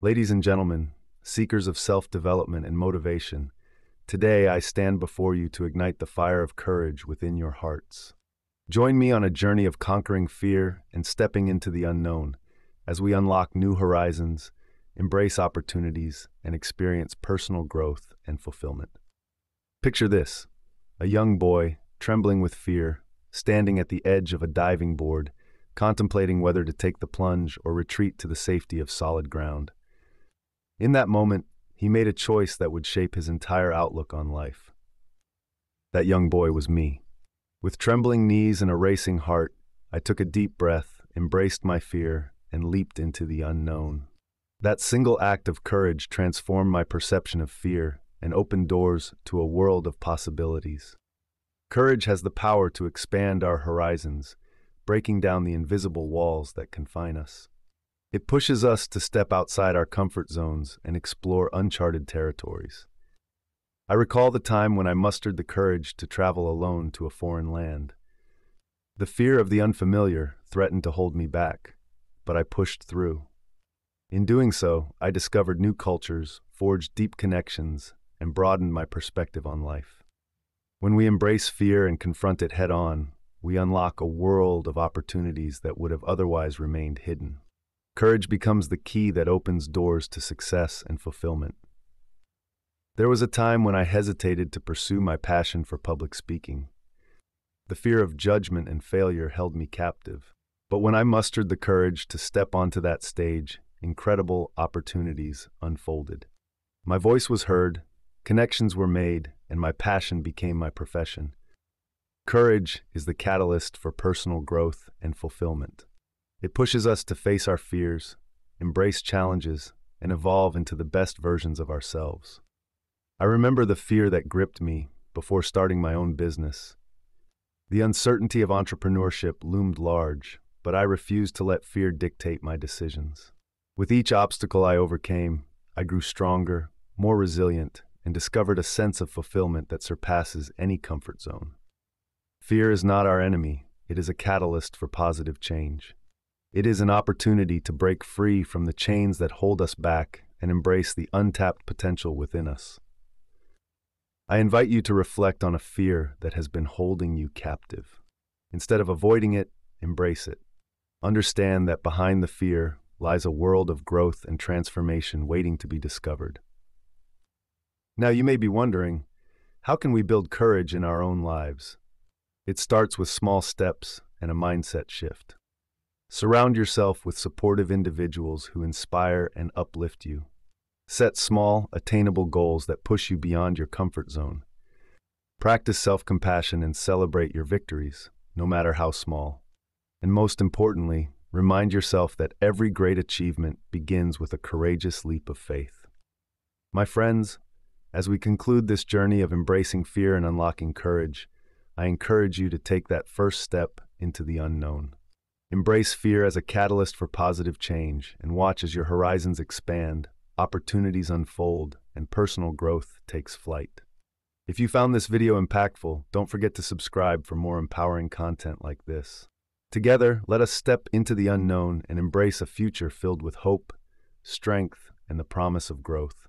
Ladies and gentlemen, seekers of self-development and motivation, today I stand before you to ignite the fire of courage within your hearts. Join me on a journey of conquering fear and stepping into the unknown as we unlock new horizons, embrace opportunities, and experience personal growth and fulfillment. Picture this: a young boy, trembling with fear, standing at the edge of a diving board, contemplating whether to take the plunge or retreat to the safety of solid ground. In that moment, he made a choice that would shape his entire outlook on life. That young boy was me. With trembling knees and a racing heart, I took a deep breath, embraced my fear, and leaped into the unknown. That single act of courage transformed my perception of fear and opened doors to a world of possibilities. Courage has the power to expand our horizons, breaking down the invisible walls that confine us. It pushes us to step outside our comfort zones and explore uncharted territories. I recall the time when I mustered the courage to travel alone to a foreign land. The fear of the unfamiliar threatened to hold me back, but I pushed through. In doing so, I discovered new cultures, forged deep connections, and broadened my perspective on life. When we embrace fear and confront it head-on, we unlock a world of opportunities that would have otherwise remained hidden. Courage becomes the key that opens doors to success and fulfillment. There was a time when I hesitated to pursue my passion for public speaking. The fear of judgment and failure held me captive. But when I mustered the courage to step onto that stage, incredible opportunities unfolded. My voice was heard, connections were made, and my passion became my profession. Courage is the catalyst for personal growth and fulfillment. It pushes us to face our fears, embrace challenges, and evolve into the best versions of ourselves. I remember the fear that gripped me before starting my own business. The uncertainty of entrepreneurship loomed large, but I refused to let fear dictate my decisions. With each obstacle I overcame, I grew stronger, more resilient, and discovered a sense of fulfillment that surpasses any comfort zone. Fear is not our enemy, it is a catalyst for positive change. It is an opportunity to break free from the chains that hold us back and embrace the untapped potential within us. I invite you to reflect on a fear that has been holding you captive. Instead of avoiding it, embrace it. Understand that behind the fear lies a world of growth and transformation waiting to be discovered. Now you may be wondering, how can we build courage in our own lives? It starts with small steps and a mindset shift. Surround yourself with supportive individuals who inspire and uplift you. Set small, attainable goals that push you beyond your comfort zone. Practice self-compassion and celebrate your victories, no matter how small. And most importantly, remind yourself that every great achievement begins with a courageous leap of faith. My friends, as we conclude this journey of embracing fear and unlocking courage, I encourage you to take that first step into the unknown. Embrace fear as a catalyst for positive change and watch as your horizons expand, opportunities unfold, and personal growth takes flight. If you found this video impactful, don't forget to subscribe for more empowering content like this. Together, let us step into the unknown and embrace a future filled with hope, strength, and the promise of growth.